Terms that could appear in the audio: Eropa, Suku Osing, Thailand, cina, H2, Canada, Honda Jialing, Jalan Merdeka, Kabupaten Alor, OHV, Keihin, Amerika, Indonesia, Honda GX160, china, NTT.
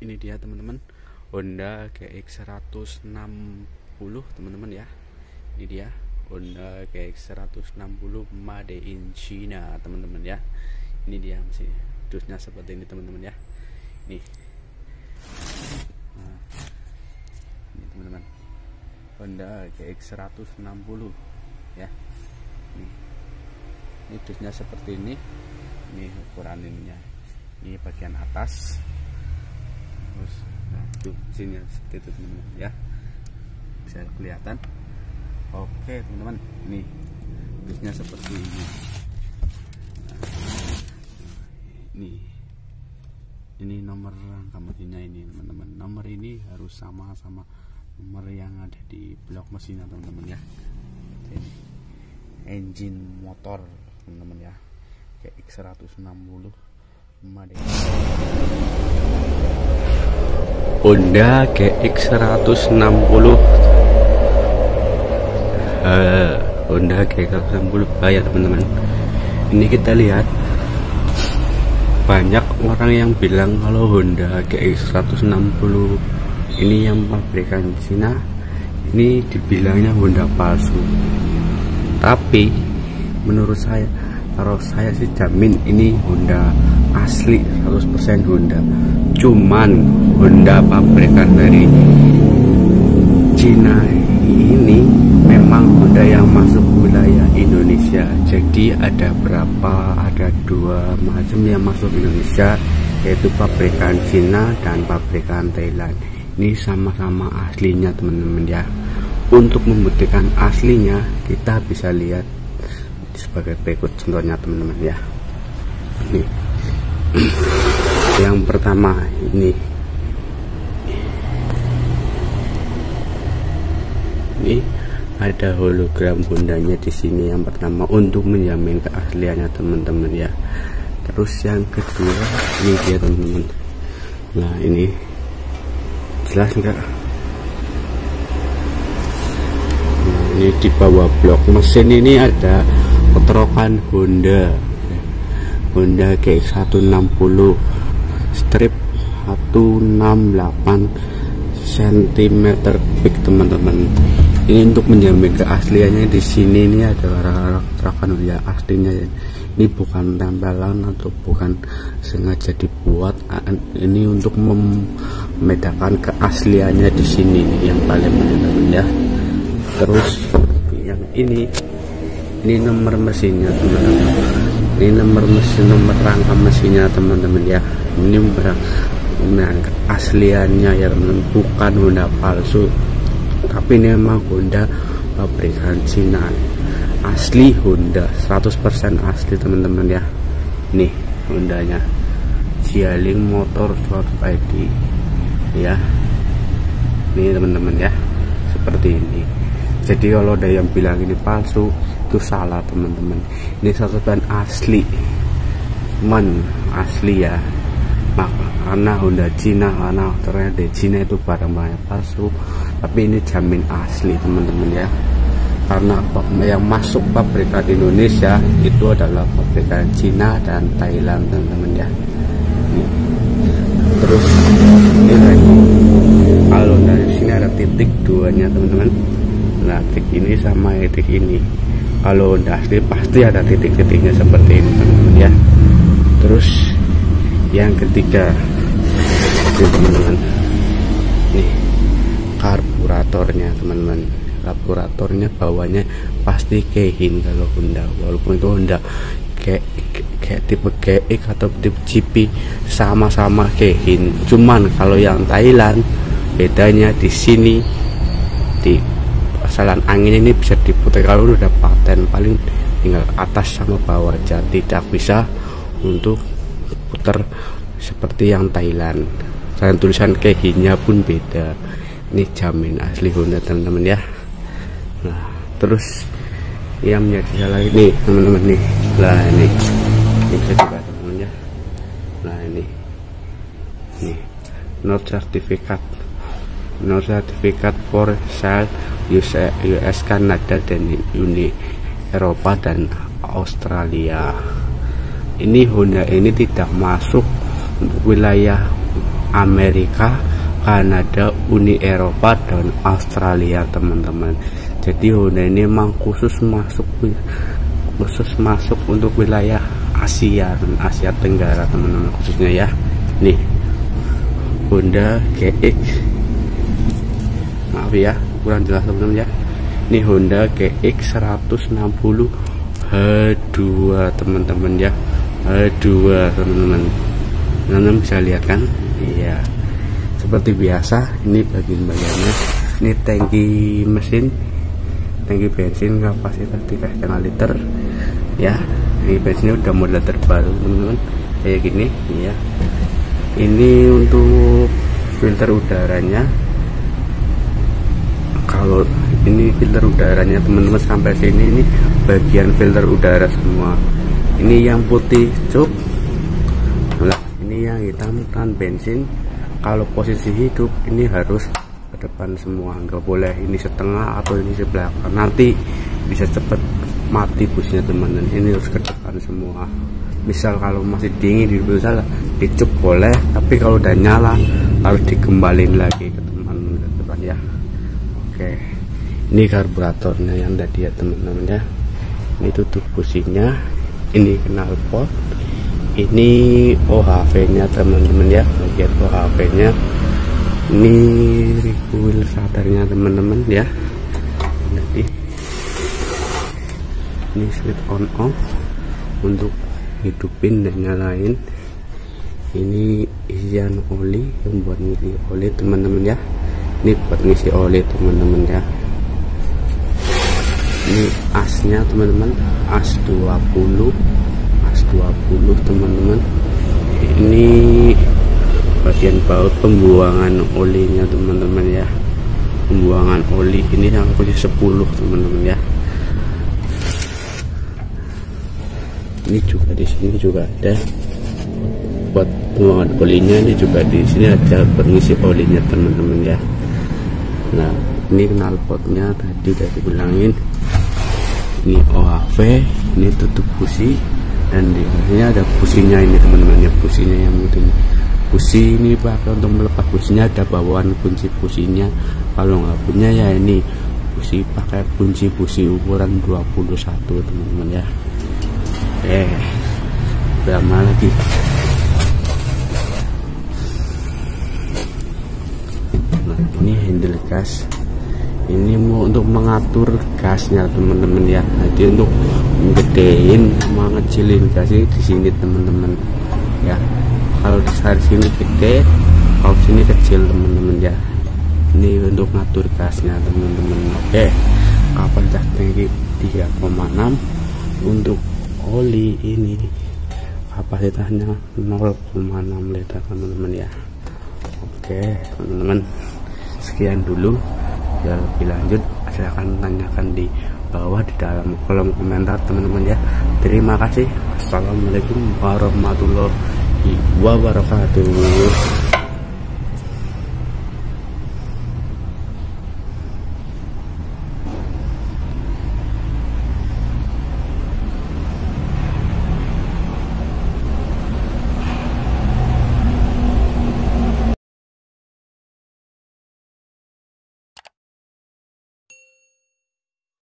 ini dia teman-teman, Honda GX160 teman-teman ya. Ini dia Honda GX160 made in China teman-teman ya. Ini dia mesin dusnya seperti ini teman-teman ya. Nih. Nah, ini teman-teman, Honda GX160 ya. Nih. Ini dusnya seperti ini. Ini ukuran ininya, ini bagian atas, terus nah tuh sini seperti itu teman-teman ya, bisa kelihatan. Oke teman-teman, ini dusnya seperti ini. Nih, ini nomor rangka mesinnya ini teman-teman, nomor ini harus sama sama nomor yang ada di blok mesinnya teman-teman ya. Ini engine motor teman-teman ya, GX160 Honda Honda GX160 ya teman-teman. Ini kita lihat banyak orang yang bilang kalau Honda GX160 ini yang pabrikan Cina, ini dibilangnya Honda palsu. Tapi menurut saya, kalau saya sih jamin ini Honda asli 100% Honda. Cuman Honda pabrikan dari Cina ini memang Honda yang masuk wilayah Indonesia. Jadi ada berapa? Ada dua macam yang masuk Indonesia, yaitu pabrikan Cina dan pabrikan Thailand. Ini sama-sama aslinya teman-teman ya. Untuk membuktikan aslinya kita bisa lihat sebagai berikut contohnya teman-teman ya. Ini yang pertama, ini ada hologram Hondanya di sini yang pertama, untuk menjamin keasliannya teman-teman ya. Terus yang kedua ini dia teman-teman. Nah ini jelas enggak? Nah, ini di bawah blok mesin ini ada keterokan Honda GX160 strip 168 cm3 teman-teman. Ini untuk menjamin keasliannya. Di sini ini ada keterokan Honda aslinya. Ini bukan tempelan atau bukan sengaja dibuat. Ini untuk membedakan keasliannya di sini yang paling penting ya. Terus yang ini nomor mesinnya teman-teman, ini nomor mesin, nomor rangka mesinnya teman-teman ya. Ini berangka asliannya ya teman-teman, bukan Honda palsu. Tapi ini memang Honda pabrikan Cina, asli Honda 100% asli teman-teman ya. Nih Hondanya Jialing motor .id ya. Ini teman-teman ya, seperti ini. Jadi kalau ada yang bilang ini palsu, itu salah teman-teman. Ini 100% asli, men asli ya. Karena Honda Cina, karena ternyata di Cina itu barang-barang palsu, tapi ini jamin asli teman-teman ya. Karena yang masuk pabrikan Indonesia itu adalah pabrikan Cina dan Thailand teman-teman ya. Terus ini lagi kalau dari sini ada titik duanya teman-teman. Nah titik ini sama titik ini, kalau Honda asli pasti ada titik-titiknya seperti ini teman-teman ya. Terus yang ketiga teman-teman, nih karburatornya teman-teman. Karburatornya bawahnya pasti Keihin kalau Honda, walaupun itu Honda tipe GX atau tipe GP sama-sama Keihin. Cuman kalau yang Thailand bedanya di sini, di saluran angin ini bisa diputar. Kalau udah paten paling tinggal atas sama bawah aja, tidak bisa untuk putar seperti yang Thailand. Dan tulisan Keihinnya pun beda. Ini jamin asli Honda teman-teman ya. Nah terus yang menjadi salah ini teman-teman nih, lah ini bisa dibaca teman-teman ya. Nah ini not sertifikat, no certificate for sale US, Kanada dan Uni Eropa dan Australia. Ini Honda ini tidak masuk wilayah Amerika, Kanada, Uni Eropa, dan Australia, teman-teman. Jadi Honda ini memang khusus masuk untuk wilayah Asia dan Asia Tenggara, teman-teman, khususnya ya. Nih Honda GX, maaf ya kurang jelas teman-teman ya. Nih Honda GX160 H2 teman-teman ya, H2 teman-teman. Teman-teman bisa lihat kan? Iya. Seperti biasa, ini bagian-bagiannya. Ini tangki mesin, tangki bensin kapasitas 3,5 liter. Ya, ini bensinnya udah model terbaru teman-teman. Kayak gini, ya. Ini untuk filter udaranya. Kalau ini filter udaranya teman-teman, sampai sini ini bagian filter udara semua. Ini yang putih cup, nah, ini yang hitam kan bensin. Kalau posisi hidup ini harus ke depan semua, nggak boleh ini setengah atau ini sebelah, nanti bisa cepet mati busnya teman-teman. Ini harus ke depan semua. Misal kalau masih dingin di salah dicup boleh, tapi kalau udah nyala harus dikembalin lagi ke teman-teman ke depan ya. Oke, ini karburatornya yang tadi ya teman-teman ya. Ini tutup businya, ini knalpot, ini OHV nya teman-teman ya, bagian OHV nya. Ini recoil starternya teman-teman ya. Jadi ini switch on off untuk hidupin dan nyalain. Ini isian oli yang buat ngisi oli teman-teman ya. Ini buat ngisi oli teman-teman ya. Ini asnya teman-teman, as 20 teman-teman. Ini bagian baut pembuangan olinya teman-teman ya, pembuangan oli. Ini yang posisi 10 teman-teman ya. Ini juga di sini juga ada buat pembuangan olinya. Ini juga di sini ada pengisi olinya teman-teman ya. Nah, ini knalpotnya tadi udah dibilangin. Ini OHV, ini tutup busi, dan di akhirnya ada businya ini teman-teman ya, businya yang penting. Busi ini pakai untuk melepas, businya ada bawaan kunci businya. Kalau nggak punya ya ini busi, pakai kunci busi ukuran 21 teman-teman ya. Berapa lagi? Ini handle gas, ini mau untuk mengatur gasnya teman-teman ya. Jadi untuk gedein sama ngecilin gasnya di sini teman-teman ya. Kalau di sini gede, kalau di sini kecil teman-teman ya. Ini untuk ngatur gasnya teman-teman. Oke, kapasitas tangki 3,6. Untuk oli ini kapasitasnya 0,6 liter teman-teman ya. Oke teman-teman, sekian dulu ya. Lebih lanjut silahkan tanyakan di bawah di dalam kolom komentar teman-teman ya. Terima kasih. Assalamualaikum warahmatullahi wabarakatuh.